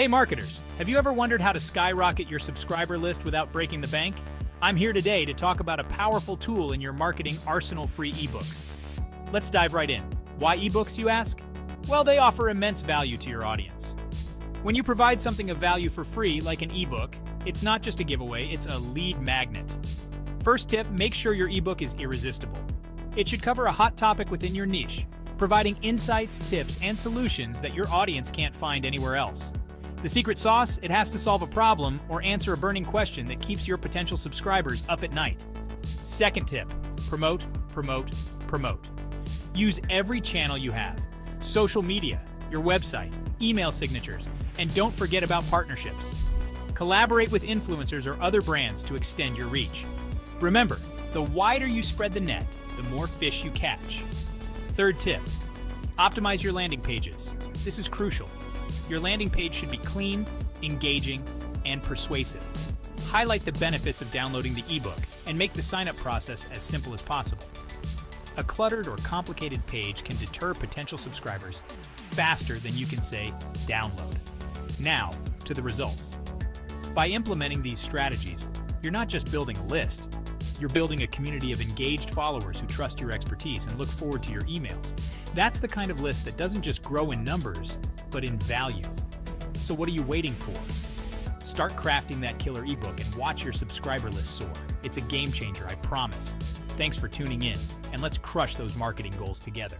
Hey marketers, have you ever wondered how to skyrocket your subscriber list without breaking the bank? I'm here today to talk about a powerful tool in your marketing arsenal: free ebooks. Let's dive right in. Why ebooks, you ask? Well, they offer immense value to your audience. When you provide something of value for free, like an ebook, it's not just a giveaway, it's a lead magnet. First tip, make sure your ebook is irresistible. It should cover a hot topic within your niche, providing insights, tips, and solutions that your audience can't find anywhere else. The secret sauce, it has to solve a problem or answer a burning question that keeps your potential subscribers up at night. Second tip, promote, promote, promote. Use every channel you have: social media, your website, email signatures, and don't forget about partnerships. Collaborate with influencers or other brands to extend your reach. Remember, the wider you spread the net, the more fish you catch. Third tip, optimize your landing pages. This is crucial. Your landing page should be clean, engaging, and persuasive. Highlight the benefits of downloading the ebook and make the sign-up process as simple as possible. A cluttered or complicated page can deter potential subscribers faster than you can say, download. Now, to the results. By implementing these strategies, you're not just building a list, you're building a community of engaged followers who trust your expertise and look forward to your emails. That's the kind of list that doesn't just grow in numbers, but in value. So what are you waiting for? Start crafting that killer ebook and watch your subscriber list soar. It's a game changer, I promise. Thanks for tuning in, and let's crush those marketing goals together.